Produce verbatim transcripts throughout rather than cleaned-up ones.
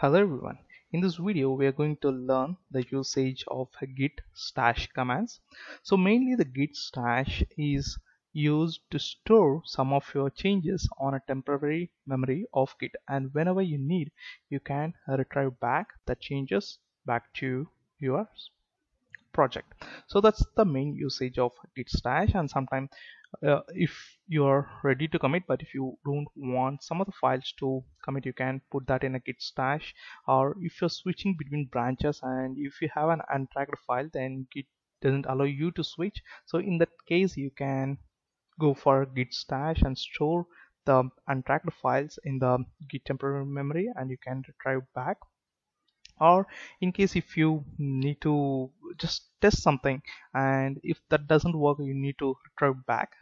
Hello everyone, in this video we are going to learn the usage of git stash commands. So mainly the git stash is used to store some of your changes on a temporary memory of Git, and whenever you need you can retrieve back the changes back to your project. So that's the main usage of git stash, and sometimes uh, if you're ready to commit but if you don't want some of the files to commit, you can put that in a git stash. Or if you're switching between branches and if you have an untracked file, then Git doesn't allow you to switch, so in that case you can go for git stash and store the untracked files in the Git temporary memory and you can retrieve back. Or in case if you need to just test something and if that doesn't work you need to retrieve back,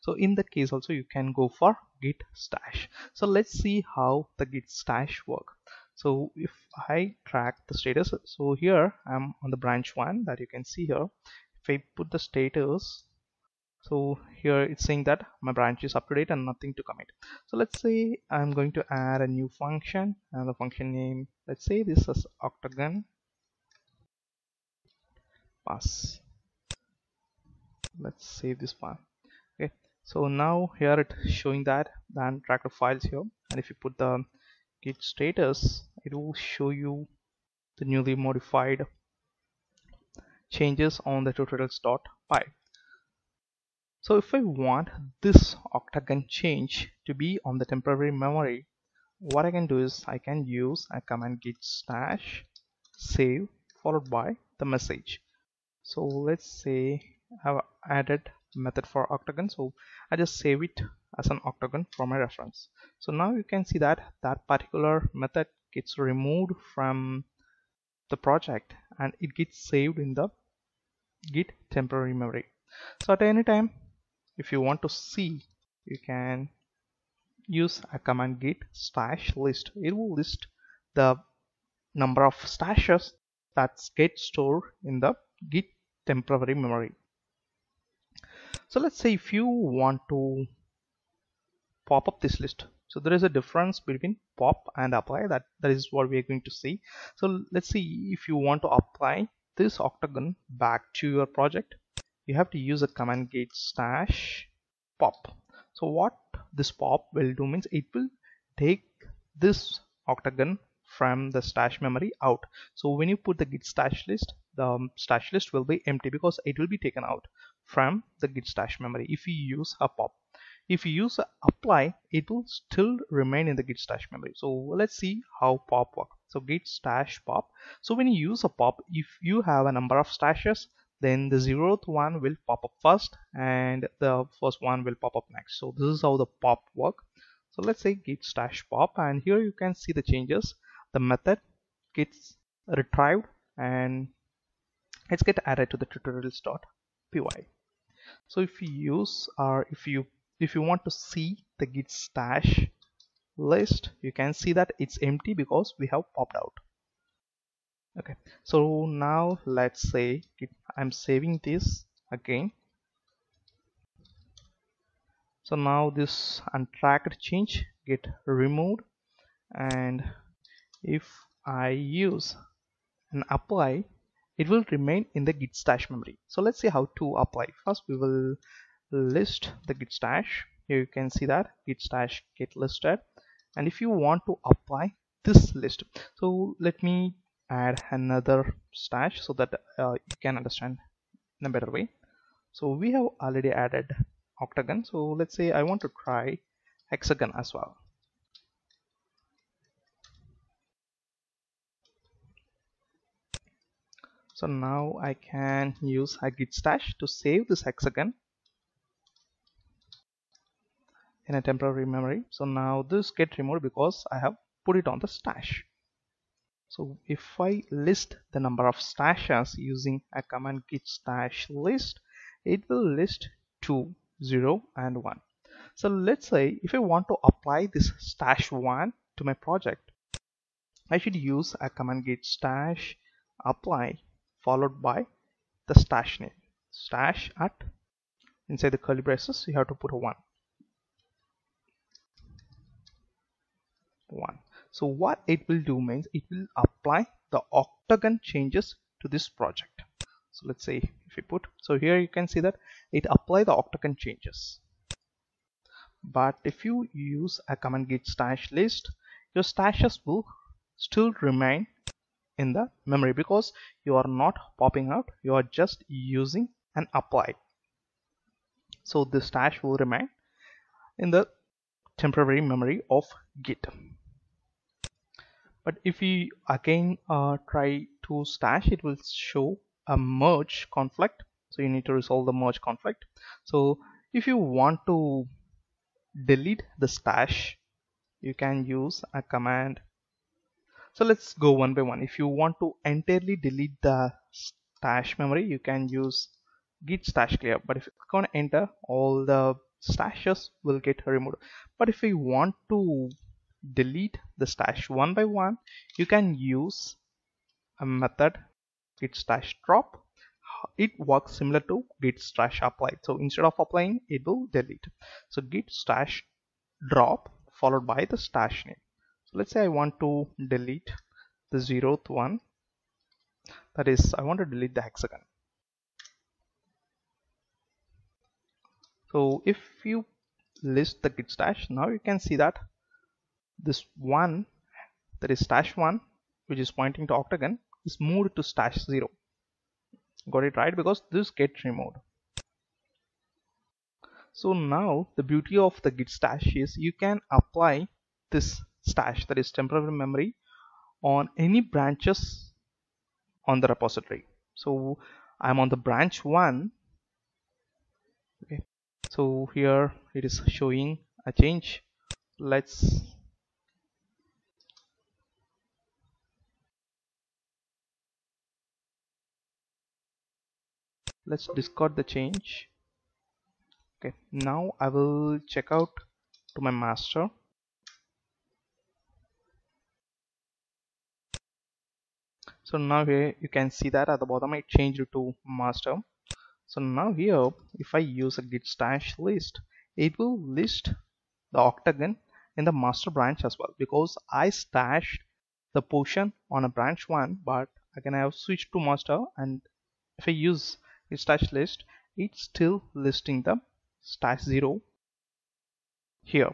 so in that case also you can go for git stash. So let's see how the git stash works. So if I track the status, so here I'm on the branch one that you can see here. If I put the status, so here it's saying that my branch is up to date and nothing to commit. So let's say I'm going to add a new function, and the function name, let's say this is octagon pass. Let's save this file. Okay, so now here it's showing that the untracked files here, and if you put the git status it will show you the newly modified changes on the tutorials dot p y. So if I want this octagon change to be on the temporary memory, what I can do is I can use a command git stash save followed by the message. So let's say I've added method for octagon, so I just save it as an octagon for my reference. So now you can see that that particular method gets removed from the project and it gets saved in the Git temporary memory. So at any time if you want to see, you can use a command git stash list. It will list the number of stashes that get stored in the Git temporary memory. So let's say if you want to pop up this list, so there is a difference between pop and apply, that that is what we are going to see. So let's see, if you want to apply this octagon back to your project, you have to use a command git stash pop. So what this pop will do means it will take this octagon from the stash memory out. So when you put the git stash list, the stash list will be empty because it will be taken out from the git stash memory if you use a pop. If you use apply, it will still remain in the git stash memory. So let's see how pop works. So git stash pop. So when you use a pop, if you have a number of stashes, then the zeroth one will pop up first and the first one will pop up next. So this is how the pop works. So let's say git stash pop, and here you can see the changes. The method gets retrieved and it's get added to the tutorials dot p y. So if you use or if you if you want to see the git stash list, you can see that it's empty because we have popped out. Okay, so now let's say I'm saving this again. So now this untracked change get removed, and if I use an apply, it will remain in the git stash memory. So let's see how to apply. First we will list the git stash. Here you can see that git stash get listed, and if you want to apply this list, so let me add another stash so that uh, you can understand in a better way. So we have already added octagon, so let's say I want to try hexagon as well. So now I can use a git stash to save this hexagon in a temporary memory. So now this get removed because I have put it on the stash. So if I list the number of stashes using a command git stash list, it will list two, zero and one. So let's say if I want to apply this stash one to my project, I should use a command git stash apply followed by the stash name, stash at, inside the curly braces you have to put a one one. So what it will do means it will apply the octagon changes to this project. So let's say if you put, so here you can see that it apply the octagon changes. But if you use a command git stash list, your stashes will still remain in the memory because you are not popping out, you are just using an apply. So the stash will remain in the temporary memory of Git. But if we again uh, try to stash, it will show a merge conflict. So you need to resolve the merge conflict. So if you want to delete the stash, you can use a command. So let's go one by one. If you want to entirely delete the stash memory, you can use git stash clear. But if you click on enter, all the stashes will get removed. But if we want to delete the stash one by one, you can use a method git stash drop. It works similar to git stash apply. So instead of applying, it will delete. So git stash drop followed by the stash name. So let's say I want to delete the zeroth one, that is, I want to delete the hexagon. So if you list the git stash, now you can see that this one, that is stash one, which is pointing to octagon, is moved to stash zero. Got it right? Because this gets removed. So now the beauty of the git stash is you can apply this stash, that is temporary memory, on any branches on the repository. So I'm on the branch one. Okay. So here it is showing a change. Let's let's discard the change. Okay, now I will check out to my master. So now here you can see that at the bottom I changed it to master. So now here if I use a git stash list, it will list the octagon in the master branch as well, because I stashed the portion on a branch one, but again I have switched to master, and if I use git stash list, it's still listing the stash zero here.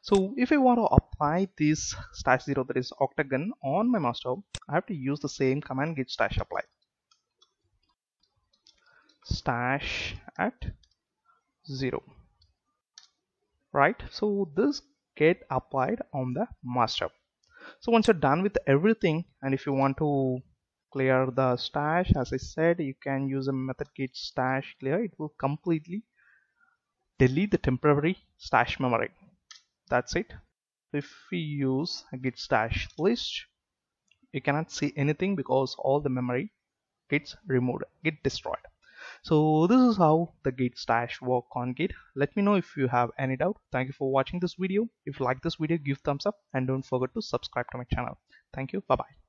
So if I want to apply this stash zero, that is octagon, on my master, I have to use the same command git stash apply. Stash at zero, right? So this get applied on the master. So once you're done with everything, and if you want to clear the stash, as I said, you can use a method git stash clear. It will completely delete the temporary stash memory. That's it. If we use a git stash list, you cannot see anything because all the memory gets removed, gets destroyed. So this is how the git stash work on Git. Let me know if you have any doubt. Thank you for watching this video. If you like this video, give thumbs up and don't forget to subscribe to my channel. Thank you. Bye bye.